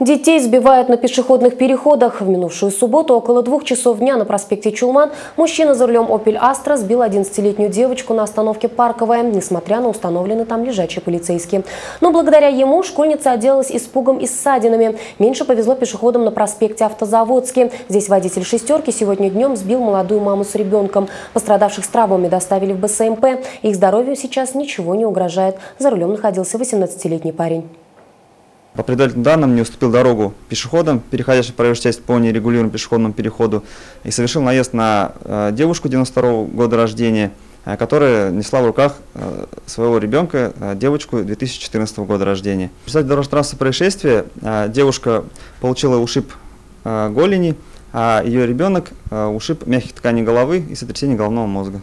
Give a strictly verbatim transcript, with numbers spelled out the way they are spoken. Детей сбивают на пешеходных переходах. В минувшую субботу около двух часов дня на проспекте Чулман мужчина за рулем «Опель Астра» сбил одиннадцатилетнюю девочку на остановке Парковая, несмотря на установленные там лежачие полицейские. Но благодаря ему школьница отделалась испугом и ссадинами. Меньше повезло пешеходам на проспекте Автозаводский. Здесь водитель «шестерки» сегодня днем сбил молодую маму с ребенком. Пострадавших с травмами доставили в БСМП. Их здоровью сейчас ничего не угрожает. За рулем находился восемнадцатилетний парень. По предварительным данным, не уступил дорогу пешеходам, переходящим проезжую часть по нерегулируемому пешеходному переходу, и совершил наезд на девушку девяносто второго года рождения, которая несла в руках своего ребенка, девочку две тысячи четырнадцатого года рождения. В результате дорожно-транспортного происшествия девушка получила ушиб голени, а ее ребенок ушиб мягких тканей головы и сотрясение головного мозга.